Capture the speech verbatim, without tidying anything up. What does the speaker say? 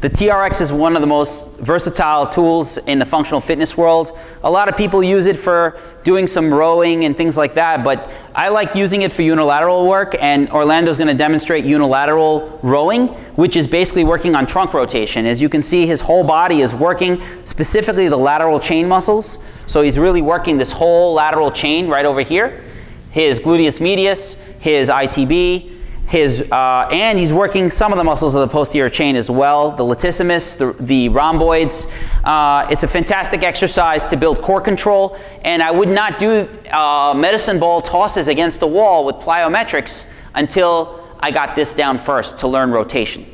The T R X is one of the most versatile tools in the functional fitness world. A lot of people use it for doing some rowing and things like that, but I like using it for unilateral work, and Orlando's going to demonstrate unilateral rowing, which is basically working on trunk rotation. As you can see, his whole body is working, specifically the lateral chain muscles. So he's really working this whole lateral chain right over here, his gluteus medius, his I T B, his, uh, and he's working some of the muscles of the posterior chain as well, the latissimus, the, the rhomboids. Uh, it's a fantastic exercise to build core control, and I would not do uh, medicine ball tosses against the wall with plyometrics until I got this down first to learn rotation.